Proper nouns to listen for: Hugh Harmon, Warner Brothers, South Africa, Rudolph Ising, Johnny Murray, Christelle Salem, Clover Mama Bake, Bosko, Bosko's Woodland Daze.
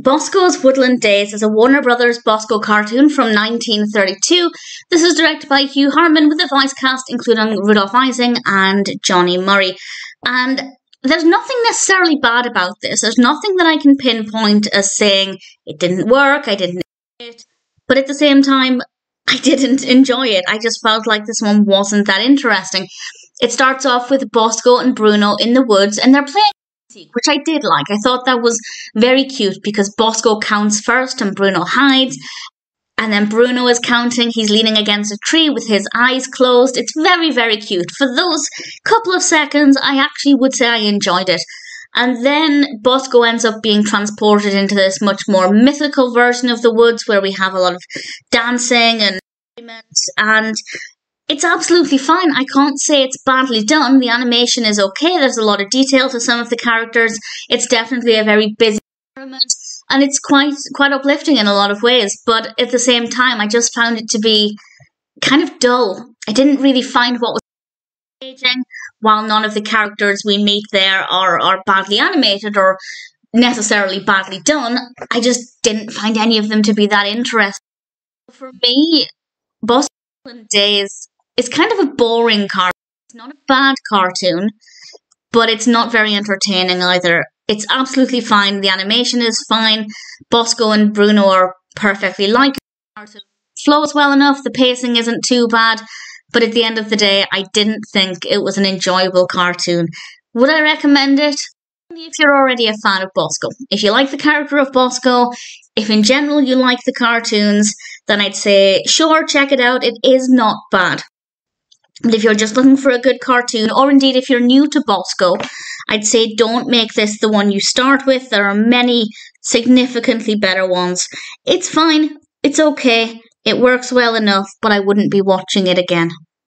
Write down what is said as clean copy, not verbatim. Bosko's Woodland Daze is a Warner Brothers Bosko cartoon from 1932. This is directed by Hugh Harmon with a voice cast including Rudolph Ising and Johnny Murray. And there's nothing necessarily bad about this. There's nothing that I can pinpoint as saying it didn't work, I didn't enjoy it. But at the same time, I didn't enjoy it. I just felt like this one wasn't that interesting. It starts off with Bosko and Bruno in the woods and they're playing, which I did like. I thought that was very cute because Bosko counts first and Bruno hides, and then Bruno is counting. He's leaning against a tree with his eyes closed. It's very, very cute. For those couple of seconds, I actually would say I enjoyed it. And then Bosko ends up being transported into this much more mythical version of the woods where we have a lot of dancing and it's absolutely fine. I can't say it's badly done. The animation is okay. There's a lot of detail to some of the characters. It's definitely a very busy environment, and it's quite uplifting in a lot of ways. But at the same time, I just found it to be kind of dull. I didn't really find what was engaging. While none of the characters we meet there are badly animated or necessarily badly done, I just didn't find any of them to be that interesting. For me, Bosko's Woodland Daze, it's kind of a boring cartoon. It's not a bad cartoon, but it's not very entertaining either. It's absolutely fine. The animation is fine. Bosko and Bruno are perfectly likable. The cartoon flows well enough. The pacing isn't too bad. But at the end of the day, I didn't think it was an enjoyable cartoon. Would I recommend it? Only if you're already a fan of Bosko. If you like the character of Bosko, if in general you like the cartoons, then I'd say, sure, check it out. It is not bad. But if you're just looking for a good cartoon, or indeed if you're new to Bosko, I'd say don't make this the one you start with. There are many significantly better ones. It's fine. It's okay. It works well enough, but I wouldn't be watching it again.